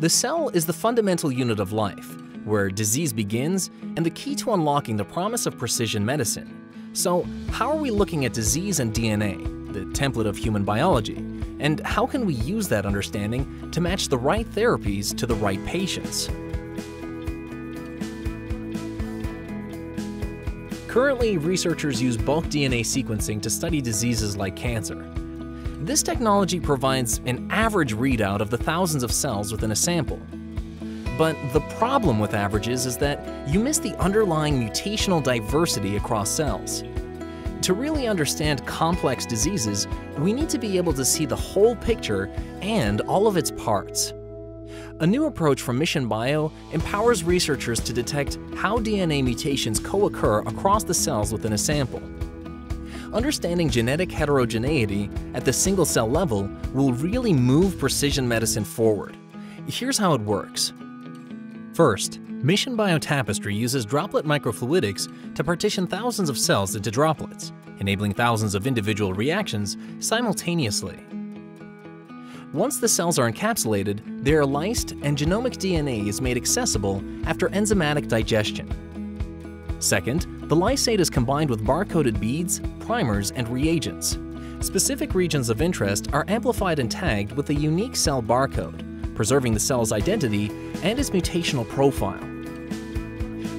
The cell is the fundamental unit of life, where disease begins and the key to unlocking the promise of precision medicine. So, how are we looking at disease and DNA, the template of human biology, and how can we use that understanding to match the right therapies to the right patients? Currently, researchers use bulk DNA sequencing to study diseases like cancer. This technology provides an average readout of the thousands of cells within a sample. But the problem with averages is that you miss the underlying mutational diversity across cells. To really understand complex diseases, we need to be able to see the whole picture and all of its parts. A new approach from Mission Bio empowers researchers to detect how DNA mutations co-occur across the cells within a sample. Understanding genetic heterogeneity at the single-cell level will really move precision medicine forward. Here's how it works. First, Mission Bio Tapestri uses droplet microfluidics to partition thousands of cells into droplets, enabling thousands of individual reactions simultaneously. Once the cells are encapsulated, they are lysed and genomic DNA is made accessible after enzymatic digestion. Second, the lysate is combined with bar-coded beads, primers, and reagents. Specific regions of interest are amplified and tagged with a unique cell barcode, preserving the cell's identity and its mutational profile.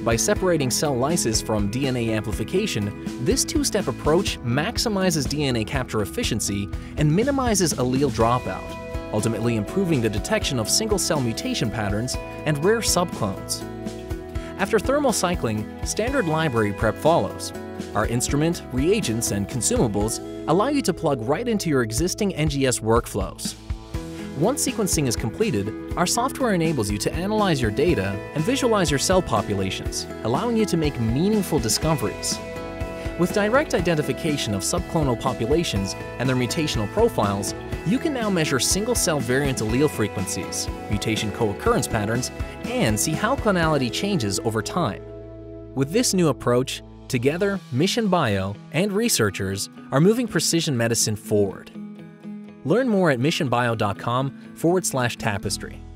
By separating cell lysis from DNA amplification, this two-step approach maximizes DNA capture efficiency and minimizes allele dropout, ultimately improving the detection of single-cell mutation patterns and rare subclones. After thermal cycling, standard library prep follows. Our instrument, reagents, and consumables allow you to plug right into your existing NGS workflows. Once sequencing is completed, our software enables you to analyze your data and visualize your cell populations, allowing you to make meaningful discoveries. With direct identification of subclonal populations and their mutational profiles, you can now measure single-cell variant allele frequencies, mutation co-occurrence patterns, and see how clonality changes over time. With this new approach, together, Mission Bio and researchers are moving precision medicine forward. Learn more at missionbio.com/tapestri.